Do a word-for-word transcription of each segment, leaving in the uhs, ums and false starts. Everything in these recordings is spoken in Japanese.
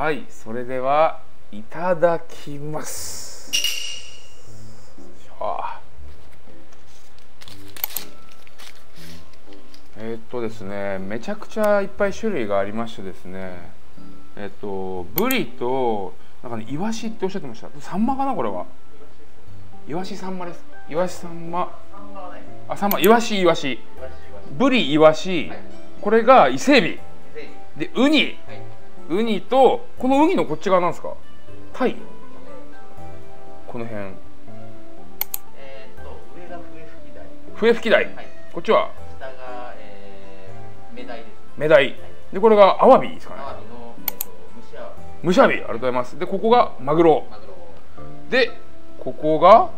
はい、それではいただきます。あ、えー、っとですねめちゃくちゃいっぱい種類がありましてですね、えー、っとブリとなんか、ね、イワシっておっしゃってました。サンマかな、これはイワシサンマです。イワシサンマ、あ、サンマ、イワシイワシブリイワシ、はい、これが伊勢エビで、ウニ、はい、ウニと、このウニのこっち側なんですか？タイ、この辺、えー、っと上が笛吹き鯛、はい、こっちは下が、えー、メダイです。メダイ、はい、でこれがアワビですかね。アワビの、えー、っと蒸しアワビ、蒸しアワビ、ありがとうございます。でここがマグロ、マグロでここが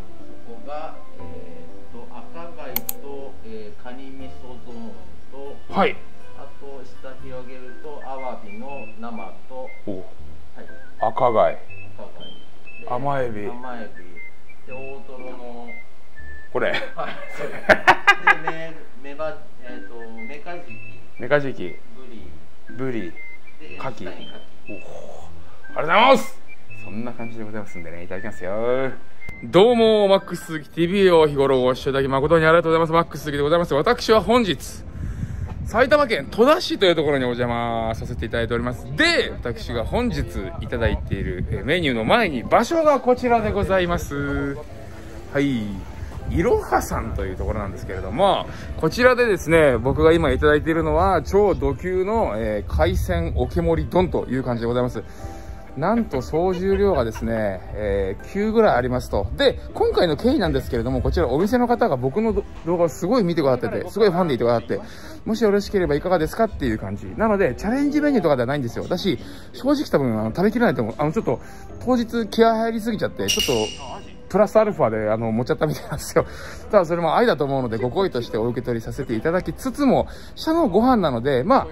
ここが、えー、っと赤貝と、えー、カニ味噌ゾーンと、はい、あと下広げるとアワビの生と、お、はい、赤貝、甘エビ、甘エビで大トロのこれ、はい、そうです。でメメバ、えっとメカジキ、メカジキ、ブリ、ブリ、カキ、おお、ありがとうございます。そんな感じでございますんでね、いただきますよ。どうもマックス鈴木 ティーブイ を日頃ご視聴いただき誠にありがとうございます。マックス鈴木でございます。私は本日埼玉県戸田市というところにお邪魔させていただいております。で、私が本日いただいているメニューの前に場所がこちらでございます。はい、いろはさんというところなんですけれども、こちらでですね、僕が今いただいているのは超ド級の、えー、海鮮おけ盛り丼という感じでございます。なんと総重量がですね、えー、きゅうぐらいありますと。で、今回の経緯なんですけれども、こちらお店の方が僕の動画をすごい見てくださってて、すごいファンでいてくださって、もしよろしければいかがですかっていう感じ。なので、チャレンジメニューとかではないんですよ。だし、正直多分あの食べきれないと思う。あの、ちょっと当日気合入りすぎちゃって、ちょっと、プラスアルファであの持っちゃったみたいなんですよ。ただそれも愛だと思うので、ご好意としてお受け取りさせていただきつつも、下のご飯なので、まあ、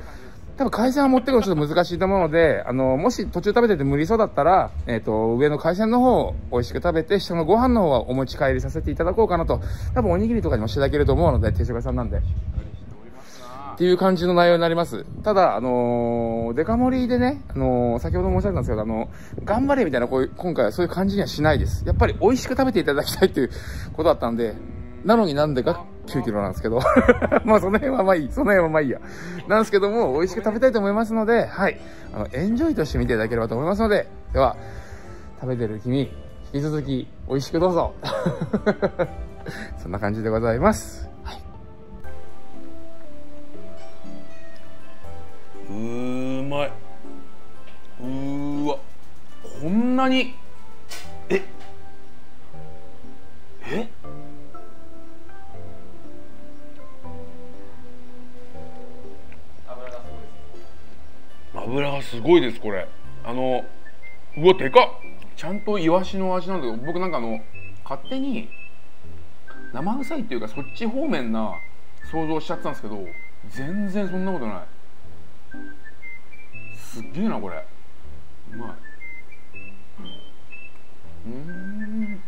多分海鮮は持ってくるのちょっと難しいと思うので、あの、もし途中食べてて無理そうだったら、えっと、上の海鮮の方を美味しく食べて、下のご飯の方はお持ち帰りさせていただこうかなと。多分おにぎりとかにもしていただけると思うので、定食屋さんなんで。っていう感じの内容になります。ただ、あのー、デカ盛りでね、あのー、先ほど申し上げたんですけど、あのー、頑張れみたいな、こういう、今回はそういう感じにはしないです。やっぱり美味しく食べていただきたいということだったんで、なのになんでかきゅうキロなんですけど。まあその辺はまあいい。その辺はまあいいや。なんですけども、美味しく食べたいと思いますので、はい。あの、エンジョイとして見ていただければと思いますので、では、食べてる君、引き続き美味しくどうぞ。そんな感じでございます。はい。うーまい。うーわ。こんなに。え。え脂がすごいです、これ。あの、うわ、でかっ。ちゃんとイワシの味なんだけど、僕なんかあの勝手に生臭いっていうか、そっち方面な想像しちゃってたんですけど、全然そんなことない。すっげえな、これ。うまい。うん、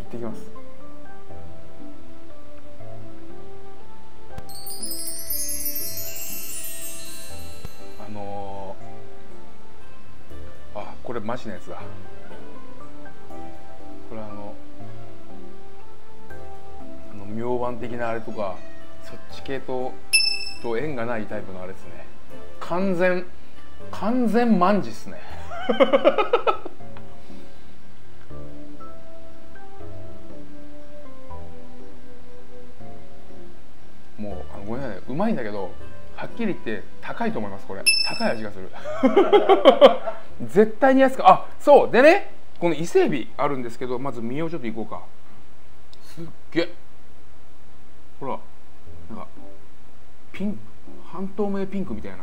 いきます。あのー、あ、これマジなやつだ。これあのあの明晩的なあれとか、そっち系とと縁がないタイプのあれですね。完全完全マンジですね。もうあのごめんなさい、うまいんだけど、はっきり言って高いと思います。これ高い味がする。絶対に安く、あ、そうでね、この伊勢エビあるんですけど、まず身をちょっといこうか。すっげえ、ほら、なんかピン半透明ピンクみたいな。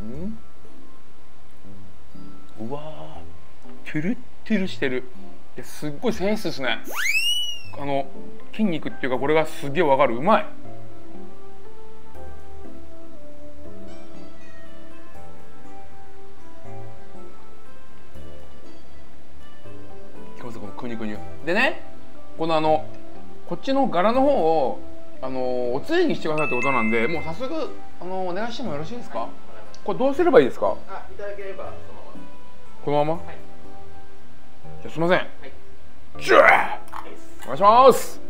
うん、うわー、トゥルットゥルしてる。すっごい繊細ですね。あの筋肉っていうか、これがすげえわかる。うまい。くにゅくにゅでね、このあのこっちの柄の方をあのおつゆにしてくださいってことなんで、もう早速あのお願いしてもよろしいですか。これどうすればいいですか。あ、いただければそのまま。このまま。はい、じゃすみません。はい、ジュー。お願いします。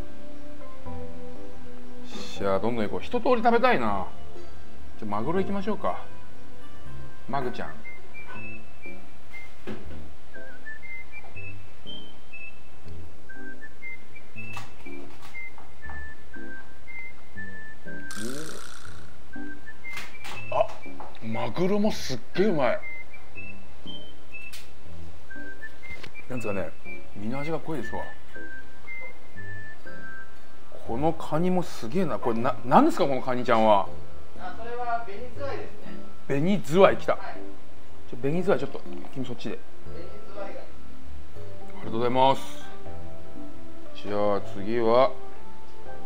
じゃあどんどん行こう。一通り食べたいな。じゃマグロ行きましょうか。マグちゃん。マグロもすっげえうまい。なんですかね、身の味が濃いですわ。このカニもすげえな。これな、なんですかこのカニちゃんは。あ、それはベニズワイですね。ベニズワイきた。はい、ちょベニズワイちょっと君そっちで。ベニズワイが。ありがとうございます。じゃあ次は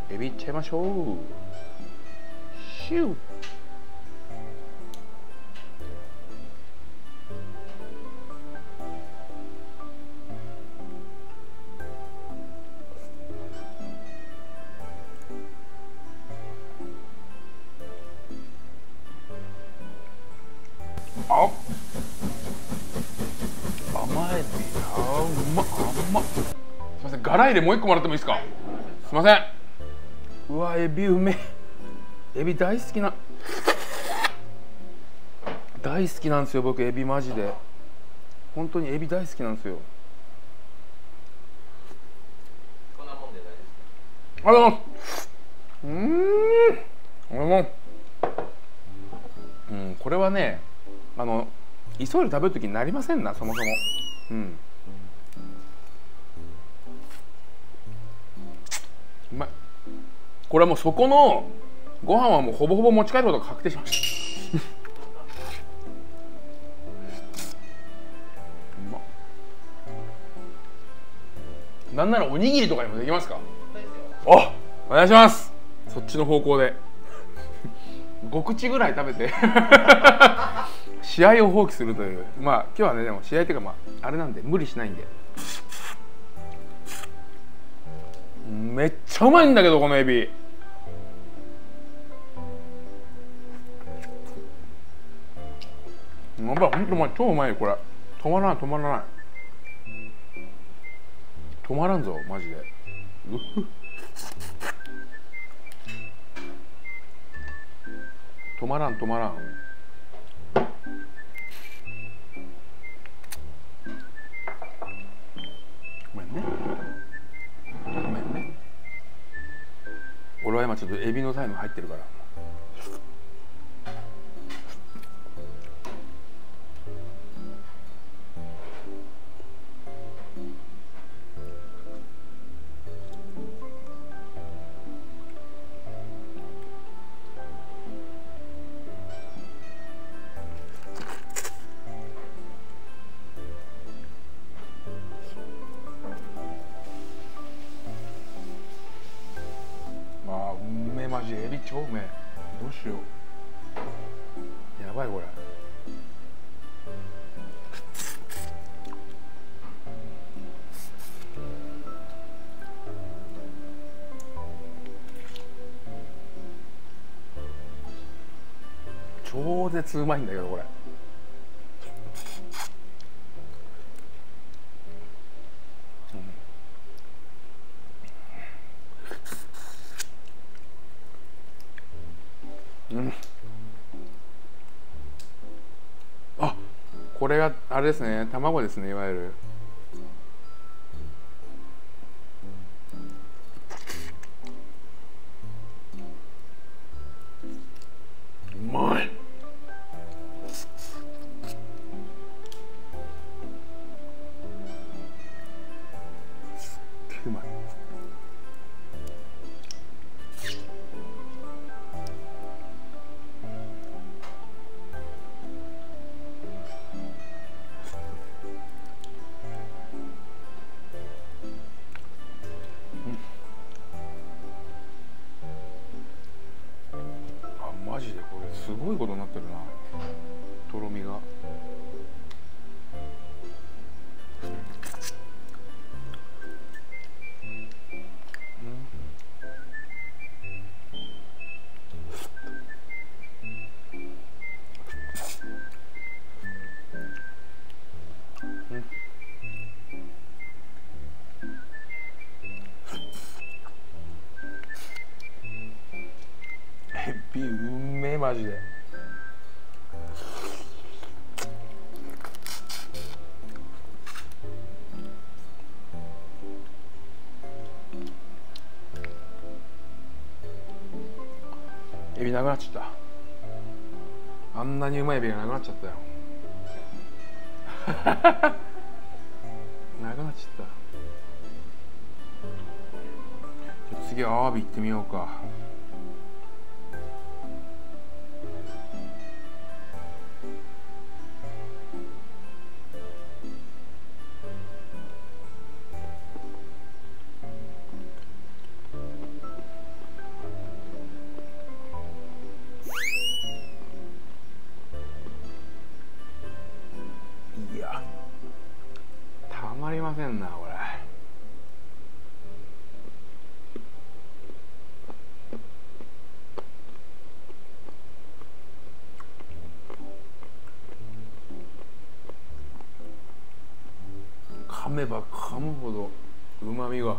エビいっちゃいましょう。シュー。あ、甘エビ、あ、うま、甘。すみません、ガラ入れもう一個もらってもいいですか。すみません。うわ、エビうめ。エビ大好きな。大好きなんですよ、僕エビマジで。本当にエビ大好きなんですよ。こんなもんで大丈夫ですか。ありがとうございます。うーん。俺も。うん、これはね。あの急いで食べるときになりませんな、そもそも。うん。うまい。これはもうそこのご飯はもうほぼほぼ持ち帰ることが確定しました。うまっ。なんならおにぎりとかにもできますか。あ、お願いします。そっちの方向で。ご口ぐらい食べて。試合を放棄するという、まあ今日はね、でも試合というか、まああれなんで無理しないんで。めっちゃうまいんだけどこのエビ。やばい、本当まあ超うまいよこれ。止まらない止まらない止まらんぞマジで。うふ止まらん止まらん。俺は今ちょっとエビのタイム入ってるから。マジエビ超うめえ。どうしよう、やばいこれ。超絶うまいんだけどこれ。うん、あ、これがあれですね、卵ですね、いわゆる。うまい。すっげえうまい。マジでこれすごいことになってるな、とろみが。マジで。エビなくなっちゃった。あんなにうまいエビがなくなっちゃったよなくなっちゃった。次はアワビいってみようか。これ噛めば噛むほどうまみが。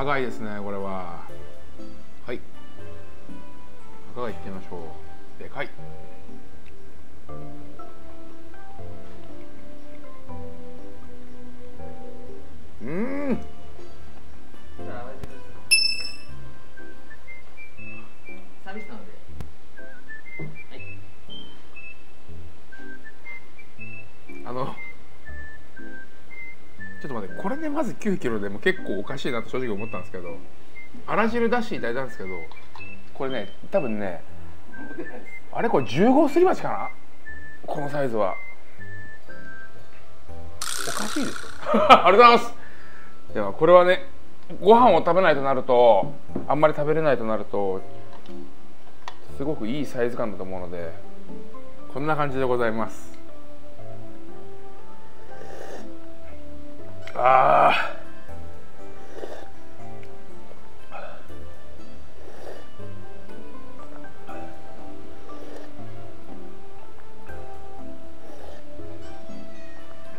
赤貝ですね、これは。はい、赤貝いってみましょう。でかい。うーん、サービスなので、はい、あのちょっと待って、これでまずきゅうキロでも結構おかしいなと正直思ったんですけど、あら汁出していただいたんですけど、これね、多分ね、あれこれじゅうごうすり鉢かな、このサイズは。おかしいでしょありがとうございます。ではこれはね、ご飯を食べないとなると、あんまり食べれないとなるとすごくいいサイズ感だと思うので、こんな感じでございます。あう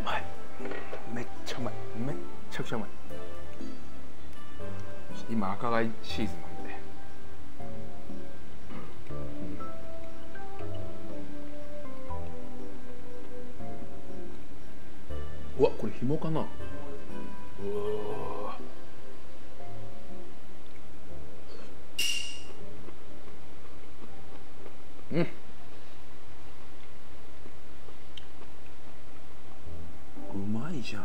まい、めっちゃうまい、めっちゃくちゃうまい。今赤貝シーズンなんで、うん、うわ、これ紐かな。うん、うまいじゃん。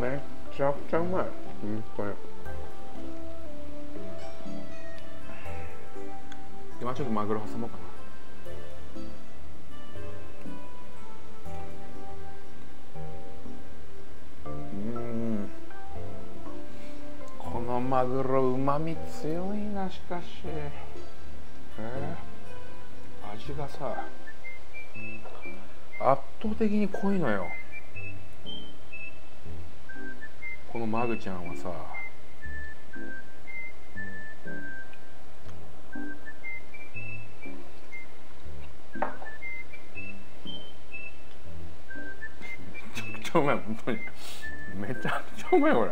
めちゃくちゃうまい、本当に。今ちょっとマグロ挟もうかな。うん、このマグロうまみ強いな、しかし、えー、味がさ圧倒的に濃いのよ。このマグちゃんはさ、めちゃくちゃうまい、本当にめちゃくちゃうまい。これ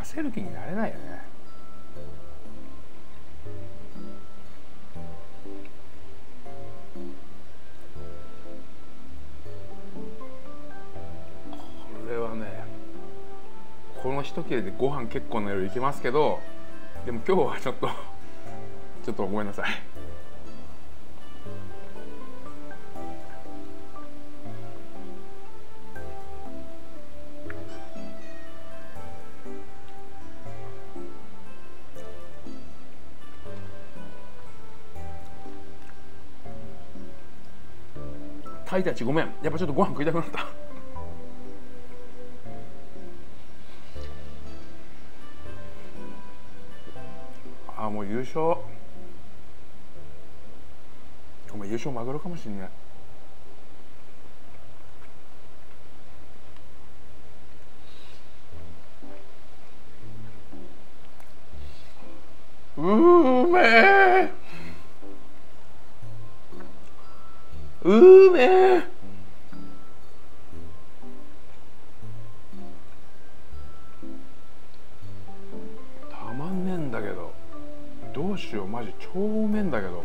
焦る気になれないよね。この一切れでご飯結構の量いけますけど、でも今日はちょっとちょっとごめんなさい。タイたちごめん、やっぱちょっとご飯食いたくなった。ああもう優勝、お前優勝マグロかもしんない。うーめえ、うーめえ、たまんねえんだけど、どうしようマジ超うめえんだけど。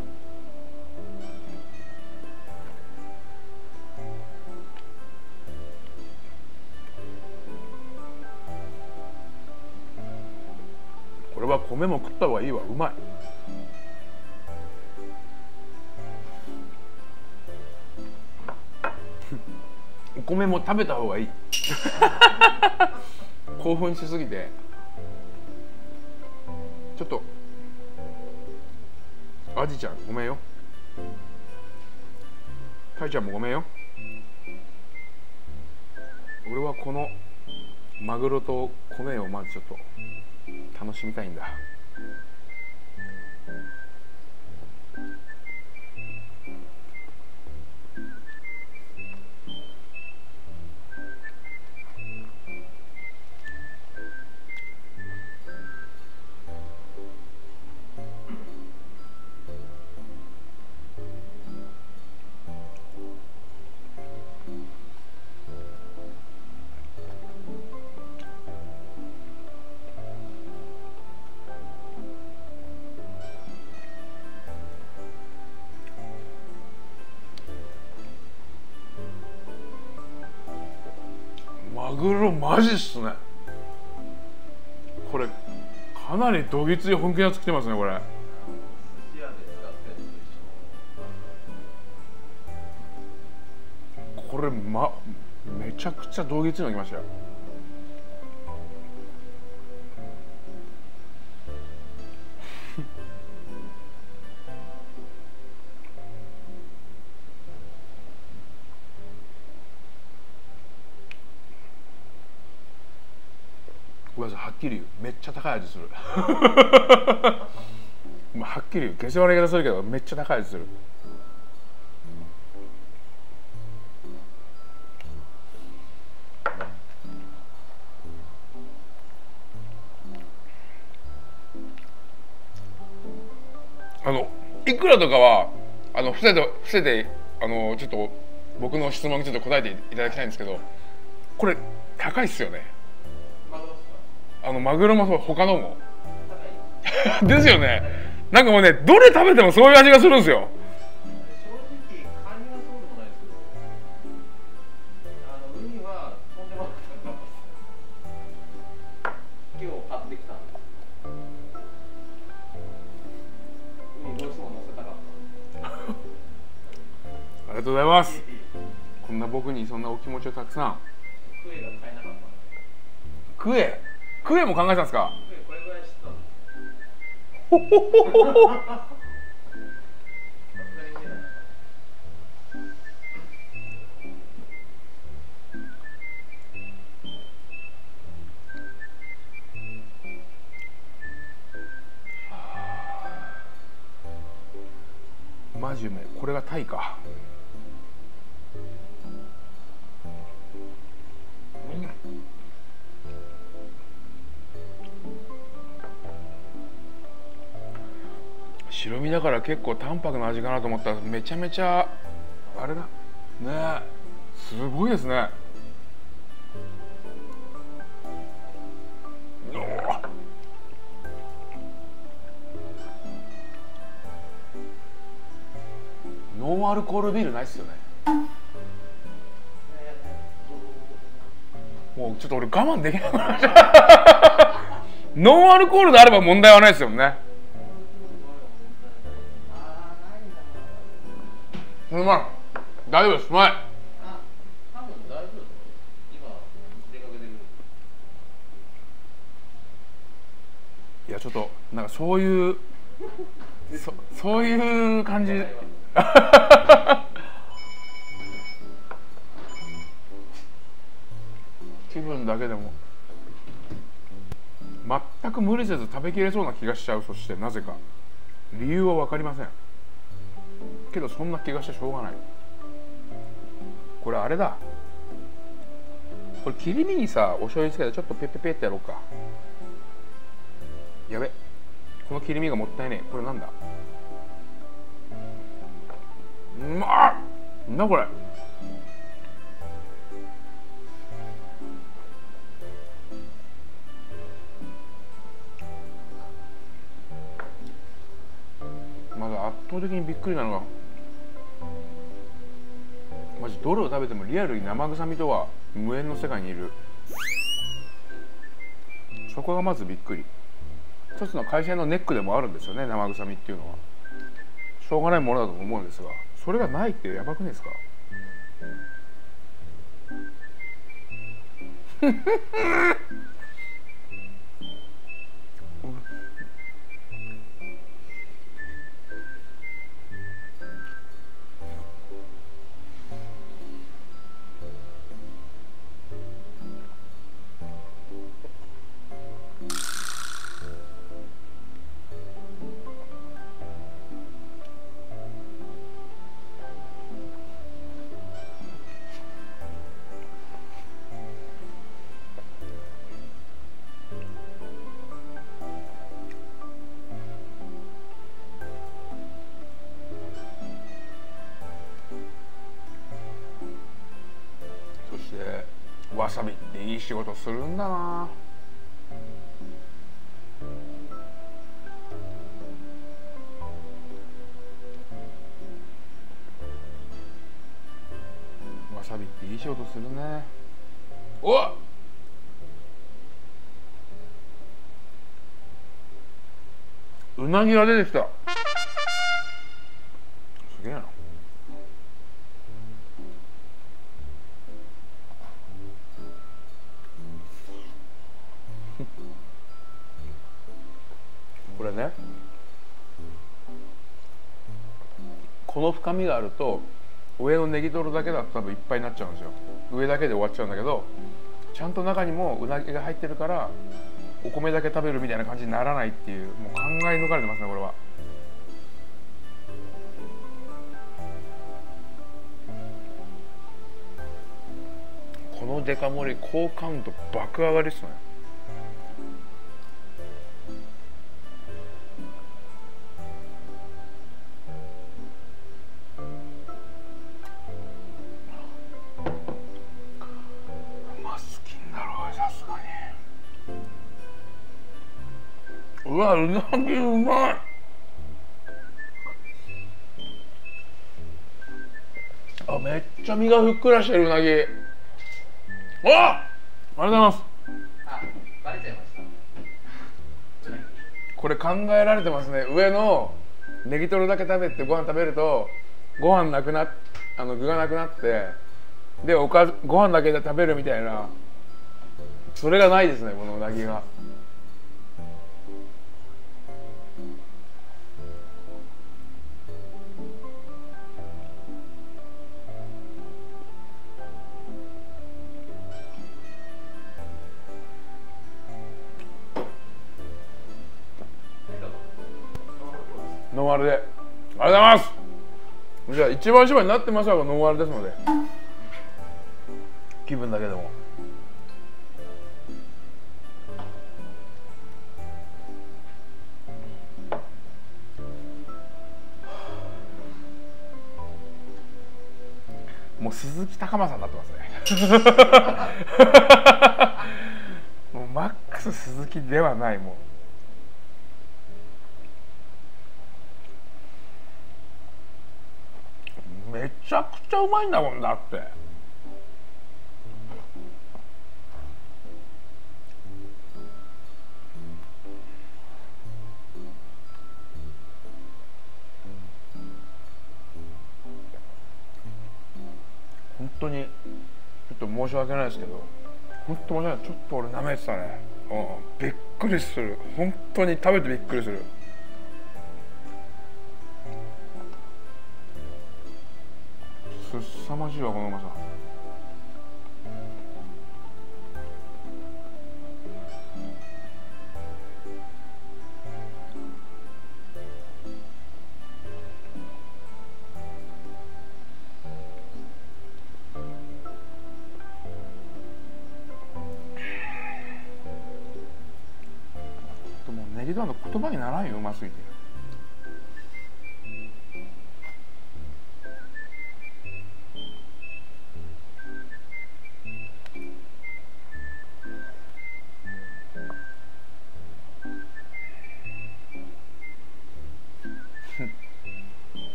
これは米も食った方がいいわ、うまい。お米も食べた方がいい。興奮しすぎてちょっとアジちゃんごめんよ、タイちゃんもごめんよ。俺はこのマグロと米をまずちょっと楽しみたいんだ。マグロマジっすね。これかなりどぎつい本気のやつ来てますね。これこれ、ま、めちゃくちゃどぎついの来ましたよ。はっきり言うめっちゃ高い味する。まあはっきり言う下世話な言い方するけどめっちゃ高い味する。あのいくらとかはあの伏せて伏せてあのちょっと僕の質問にちょっと答えていただきたいんですけど、これ高いっすよね。あのマグロもそう、他のもですよね。なんかもうね、どれ食べてもそういう味がするんですよ。ありがとうございます。こんな僕にそんなお気持ちをたくさん。クエクエも考えたんですか。これぐらい知ったんです。ほほほほほ。マジうめえ。これがタイか。白身だから結構淡白な味かなと思ったらめちゃめちゃあれだね。すごいですね。ノンアルコールビールないっすよね。もうちょっと俺我慢できなくなっちゃう。ノンアルコールであれば問題はないですよね。うまい、大丈夫です、うまい。あ、多分大丈夫。今出かけてる。いやちょっとなんかそういうそ、そういう感じ。無理せず食べきれそうな気がしちゃう。そしてなぜか理由は分かりませんけど、そんな気がしてしょうがない。これあれだ、これ切り身にさお醤油つけてちょっとペッペペってやろうか。やべ、この切り身がもったいねえ。これなんだ、うまっ、なんだこれ、まだ圧倒的にびっくりなのが、マジどれを食べてもリアルに生臭みとは無縁の世界にいる。そこがまずびっくり。一つの会社のネックでもあるんですよね、生臭みっていうのは。しょうがないものだと思うんですが、それがないってやばくないですか？わさびっていい仕事するんだな。わさびっていい仕事するね。おっ、うなぎが出てきた。すげえな。これね、この深みがあると上のネギトロだけだと多分いっぱいになっちゃうんですよ。上だけで終わっちゃうんだけど、ちゃんと中にもうなぎが入ってるからお米だけ食べるみたいな感じにならないっていう、もう考え抜かれてますねこれは。このデカ盛り好感度爆上がりっすね。うわ、うなぎうまい。あ、めっちゃ身がふっくらしてるうなぎ。あ、ありがとうございます。あ、バレちゃいました。これ考えられてますね。上のネギトロだけ食べてご飯食べるとご飯なくなっ、あの具がなくなって、でおかずご飯だけで食べるみたいな。それがないですね、このうなぎが。ノンアルでありがとうございます。じゃあ一番芝居になってますがノンアルですので、気分だけでももう鈴木高間さんになってますね。もうマックス鈴木ではない、もうめちゃくちゃうまいんだもんだって。本当にちょっと申し訳ないですけど、本当申し訳ない、ちょっと俺なめてたね。うん、びっくりする、本当に食べてびっくりする。すさまじいわこのうまさ。けど、あの言葉にならんよ、うますぎて。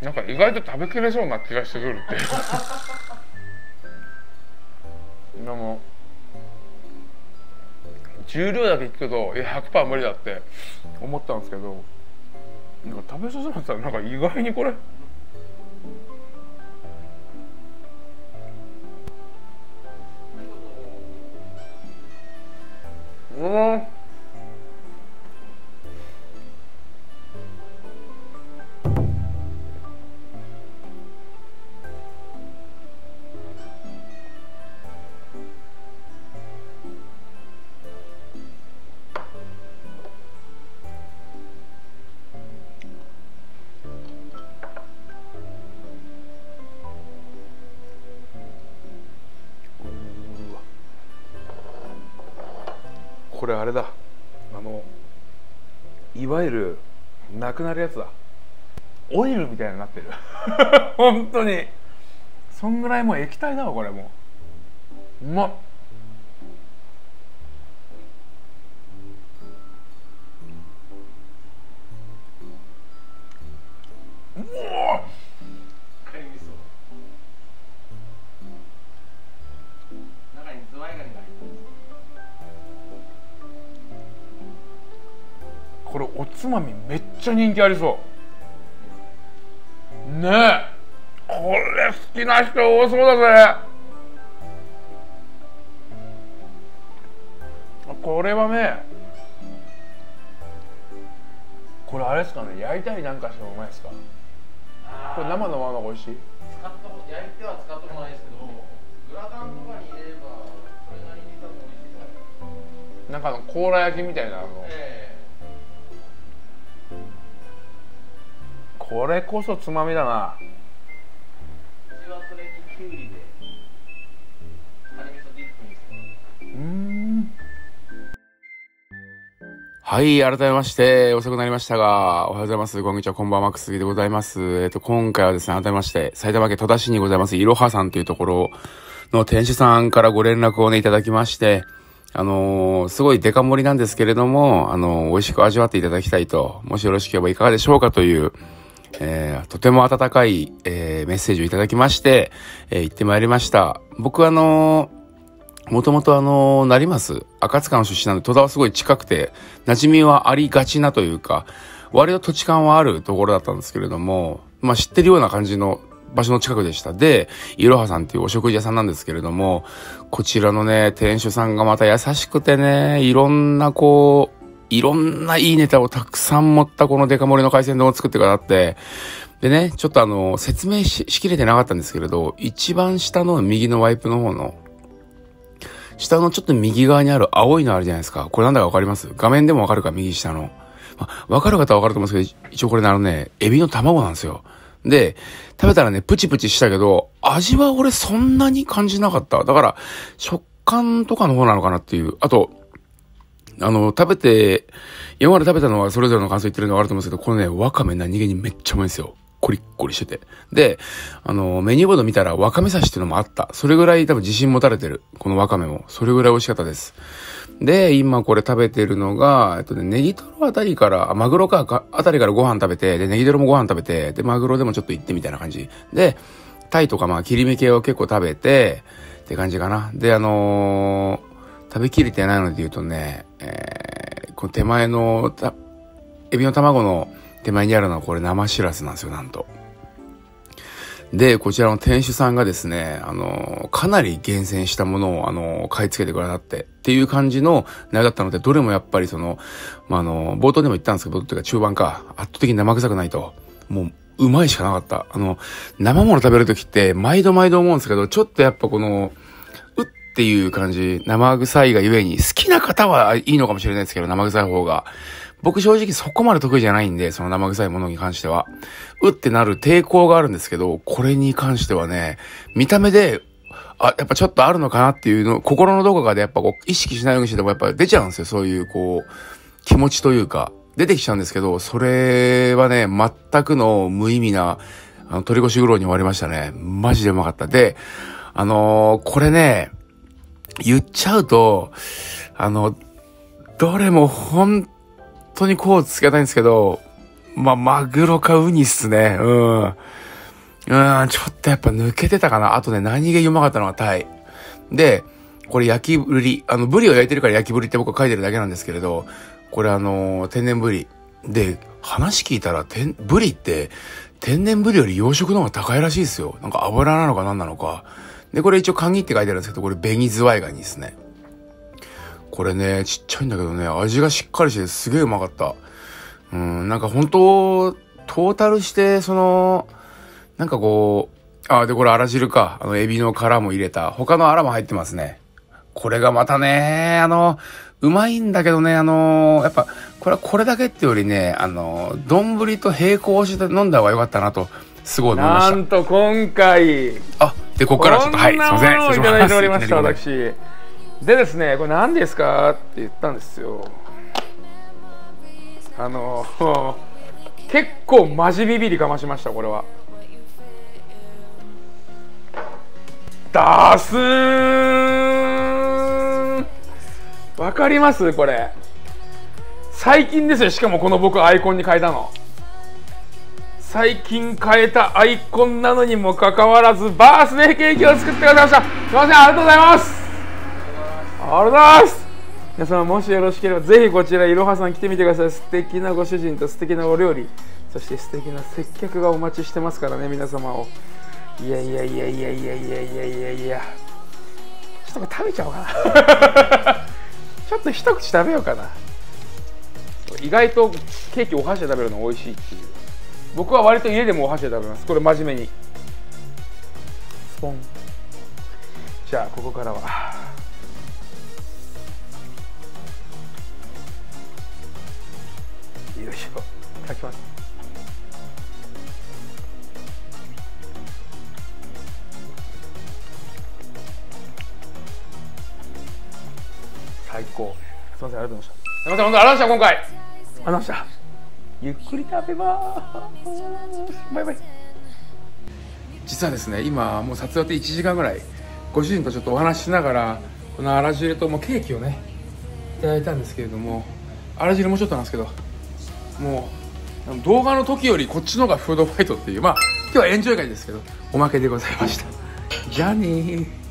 なんか意外と食べきれそうな気がしてくるっていうのも重量だけ聞くと「いや ひゃくパーセント 無理だ」って思ったんですけど、なんか食べさせられたらなんか意外にこれうんこれあれだ、あのいわゆるなくなるやつだ、オイルみたいになってる本当にそんぐらいもう液体だわこれ。もううまっ、うおっ、これおつまみめっちゃ人気ありそうねえ、これ好きな人多そうだぜ。これはね、これあれですかね、焼いたりなんかしてもうまいですか。これ生のままの美味しい、使ったこと、焼いては使ったことないですけど、グラタンとかに入れればそれなりに多分美味しい。なんかあの甲羅焼きみたいなの、えーこれこそつまみだな。うちはそれにきゅうりでタレ味噌ディップにしてます。うーん。はい、改めまして、遅くなりましたが、おはようございます。こんにちは、こんばんは、マックス杉でございます。えっと、今回はですね、改めまして、埼玉県戸田市にございます、いろはさんというところの店主さんからご連絡をね、いただきまして、あのー、すごいデカ盛りなんですけれども、あのー、美味しく味わっていただきたいと、もしよろしければいかがでしょうかという、えー、とても温かい、えー、メッセージをいただきまして、えー、行ってまいりました。僕はあのー、もともとあのー、成増、赤塚の出身なので、戸田はすごい近くて、馴染みはありがちなというか、割と土地感はあるところだったんですけれども、まあ、知ってるような感じの場所の近くでした。で、いろはさんっていうお食事屋さんなんですけれども、こちらのね、店主さんがまた優しくてね、いろんなこう、いろんないいネタをたくさん持ったこのデカ盛りの海鮮丼を作ってくださって、でね、ちょっとあの、説明し、しきれてなかったんですけれど、一番下の右のワイプの方の、下のちょっと右側にある青いのあるじゃないですか。これなんだかわかります？画面でもわかるか、右下の。まあ、わかる方はわかると思うんですけど、一応これね、あのね、エビの卵なんですよ。で、食べたらね、プチプチしたけど、味は俺そんなに感じなかった。だから、食感とかの方なのかなっていう。あと、あの、食べて、今まで食べたのはそれぞれの感想言ってるのがあると思うんですけど、このね、わかめ何気にめっちゃうまいんですよ。コリッコリしてて。で、あの、メニューボード見たらわかめ刺しっていうのもあった。それぐらい多分自信持たれてる。このわかめも。それぐらい美味しかったです。で、今これ食べてるのが、えっとね、ネギトロあたりから、マグロか、あたりからご飯食べて、で、ネギトロもご飯食べて、で、マグロでもちょっと行ってみたいな感じ。で、タイとかまあ切り身系を結構食べて、って感じかな。で、あのー、食べきれてないので言うとね、えー、この手前のた、エビの卵の手前にあるのはこれ生シラスなんですよ、なんと。で、こちらの店主さんがですね、あのー、かなり厳選したものを、あのー、買い付けてくださって、っていう感じの内容だったので、どれもやっぱりその、まあ、あのー、冒頭でも言ったんですけど、というか中盤か、圧倒的に生臭くないと。もう、うまいしかなかった。あの、生物食べるときって、毎度毎度思うんですけど、ちょっとやっぱこの、っていう感じ、生臭いがゆえに、好きな方はいいのかもしれないですけど、生臭い方が。僕正直そこまで得意じゃないんで、その生臭いものに関しては。うってなる抵抗があるんですけど、これに関してはね、見た目で、あ、やっぱちょっとあるのかなっていうの、心のどこかでやっぱこう意識しないようにしててもやっぱ出ちゃうんですよ。そういうこう、気持ちというか、出てきちゃうんですけど、それはね、全くの無意味な、あの、取り越し苦労に終わりましたね。マジでうまかった。で、あのー、これね、言っちゃうと、あの、どれも本当にこうつけたいんですけど、まあ、マグロかウニっすね。うん。うん、ちょっとやっぱ抜けてたかな。あとね、何気うまかったのがタイ。で、これ焼きぶり。あの、ぶりを焼いてるから焼きぶりって僕は書いてるだけなんですけれど、これあのー、天然ぶり。で、話聞いたら、天、ぶりって、天然ぶりより養殖の方が高いらしいですよ。なんか油なのか何なのか。で、これ一応カギって書いてあるんですけど、これベニズワイガニですね。これね、ちっちゃいんだけどね、味がしっかりしてすげえうまかった。うん、なんか本当、トータルして、その、なんかこう、あ、で、これアラ汁か。あの、エビの殻も入れた。他のアラも入ってますね。これがまたね、あの、うまいんだけどね、あの、やっぱ、これはこれだけってよりね、あの、丼と並行して飲んだ方が良かったなと、すごい思いました。なんと今回、あ、で、ここからちょっと、はい、すいません。いただいておりました、私。でですね、これ何ですかって言ったんですよ。あのー、結構マジビビりかましました。これはダースーン、わかります？これ最近ですよ。しかもこの僕アイコンに変えたの最近変えたアイコンなのにもかかわらずバースデーケーキを作ってくださいました。すいません、ありがとうございます。ありがとうございます。皆様もしよろしければぜひこちらいろはさん来てみてください。素敵なご主人と素敵なお料理、そして素敵な接客がお待ちしてますからね、皆様を。いやいやいやいやいやいやいやいやいや、ちょっと食べちゃおうかなちょっと一口食べようかな。意外とケーキお箸で食べるの美味しいっていう。僕は割と家でもお箸で食べます。これ真面目にスポン。じゃあここからはよいしょ、いただきます。最高。すみません、ありがとうございました。すみません、本当ありがとうございました。今回ありがとうございました。ゆっくり食べまーす。バイバイ。実はですね、今もう撮影っていちじかんぐらいご主人とちょっとお話ししながらこのあら汁ともうケーキをねいただいたんですけれども、あら汁もちょっとなんですけど。もう動画の時よりこっちの方がフードファイトっていう、まあ今日はエンジョイ会ですけどおまけでございました。ジャニー。